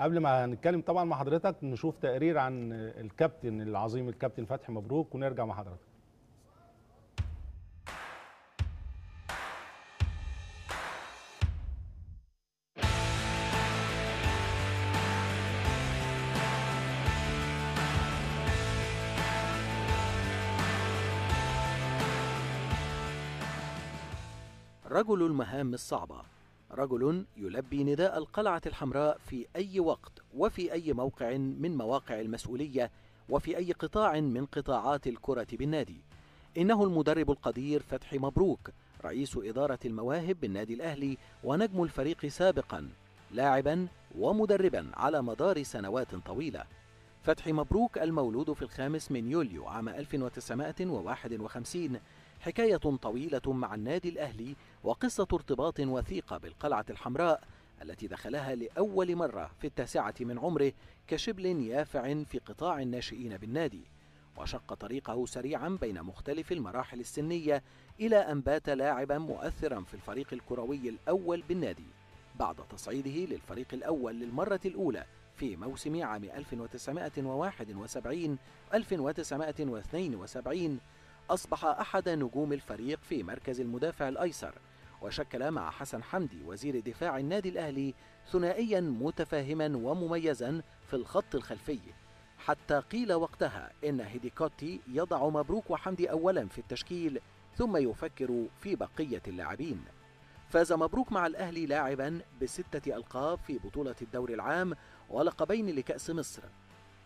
قبل ما هنتكلم طبعا مع حضرتك نشوف تقرير عن الكابتن العظيم الكابتن فتحي مبروك ونرجع مع حضرتك. رجل المهام الصعبة، رجل يلبي نداء القلعة الحمراء في أي وقت وفي أي موقع من مواقع المسؤولية وفي أي قطاع من قطاعات الكرة بالنادي. إنه المدرب القدير فتحي مبروك، رئيس إدارة المواهب بالنادي الأهلي ونجم الفريق سابقا، لاعبا ومدربا على مدار سنوات طويلة. فتحي مبروك المولود في 5 يوليو عام 1951، حكاية طويلة مع النادي الأهلي وقصة ارتباط وثيقة بالقلعة الحمراء التي دخلها لأول مرة في 9 من عمره كشبل يافع في قطاع الناشئين بالنادي، وشق طريقه سريعا بين مختلف المراحل السنية إلى أن بات لاعبا مؤثرا في الفريق الكروي الأول بالنادي بعد تصعيده للفريق الأول للمرة الأولى في موسم عام 1971-1972. أصبح أحد نجوم الفريق في مركز المدافع الأيسر، وشكل مع حسن حمدي وزير دفاع النادي الأهلي ثنائيا متفاهما ومميزا في الخط الخلفي، حتى قيل وقتها إن هيدكوتي يضع مبروك وحمدي أولا في التشكيل ثم يفكر في بقية اللاعبين. فاز مبروك مع الأهلي لاعبا ب6 ألقاب في بطولة الدوري العام ولقبين لكأس مصر.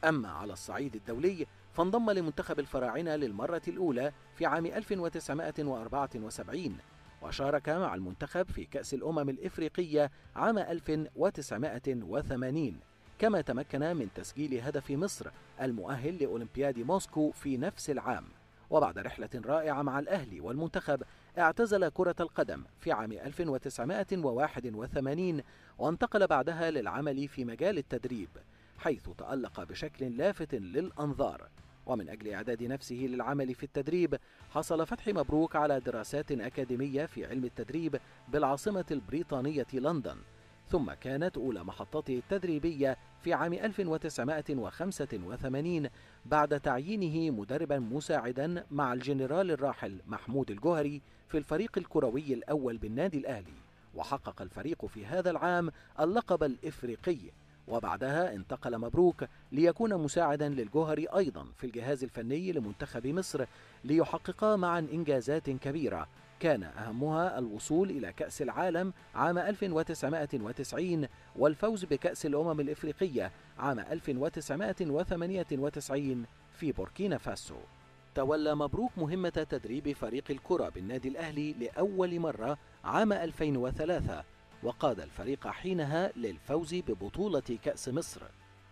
أما على الصعيد الدولي فانضم لمنتخب الفراعنة للمرة الأولى في عام 1974، وشارك مع المنتخب في كأس الأمم الإفريقية عام 1980، كما تمكن من تسجيل هدف مصر المؤهل لأولمبياد موسكو في نفس العام. وبعد رحلة رائعة مع الأهلي والمنتخب اعتزل كرة القدم في عام 1981 وانتقل بعدها للعمل في مجال التدريب، حيث تألق بشكل لافت للأنظار. ومن أجل إعداد نفسه للعمل في التدريب حصل فتحي مبروك على دراسات أكاديمية في علم التدريب بالعاصمة البريطانية لندن، ثم كانت أولى محطته التدريبية في عام 1985 بعد تعيينه مدربا مساعدا مع الجنرال الراحل محمود الجوهري في الفريق الكروي الأول بالنادي الأهلي، وحقق الفريق في هذا العام اللقب الإفريقي. وبعدها انتقل مبروك ليكون مساعدا للجوهري أيضا في الجهاز الفني لمنتخب مصر ليحققا معا إنجازات كبيرة، كان أهمها الوصول إلى كأس العالم عام 1990 والفوز بكأس الأمم الإفريقية عام 1998 في بوركينا فاسو. تولى مبروك مهمة تدريب فريق الكرة بالنادي الأهلي لأول مرة عام 2003، وقاد الفريق حينها للفوز ببطولة كأس مصر.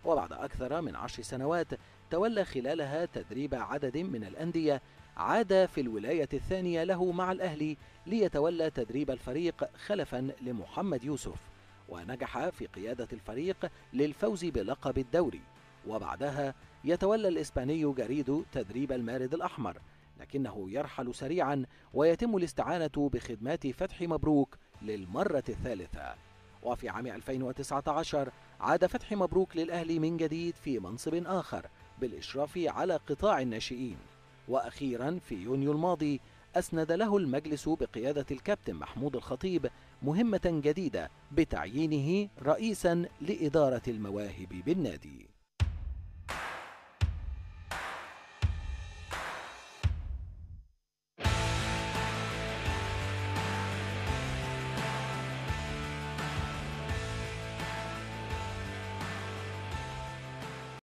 وبعد أكثر من 10 سنوات تولى خلالها تدريب عدد من الأندية، عاد في الولاية الثانية له مع الأهلي ليتولى تدريب الفريق خلفا لمحمد يوسف، ونجح في قيادة الفريق للفوز بلقب الدوري. وبعدها يتولى الإسباني جاريدو تدريب المارد الأحمر، لكنه يرحل سريعا ويتم الاستعانة بخدمات فتحي مبروك للمرة الثالثة. وفي عام 2019 عاد فتحي مبروك للأهلي من جديد في منصب آخر بالإشراف على قطاع الناشئين. وأخيرا في يونيو الماضي أسند له المجلس بقيادة الكابتن محمود الخطيب مهمة جديدة بتعيينه رئيسا لإدارة المواهب بالنادي.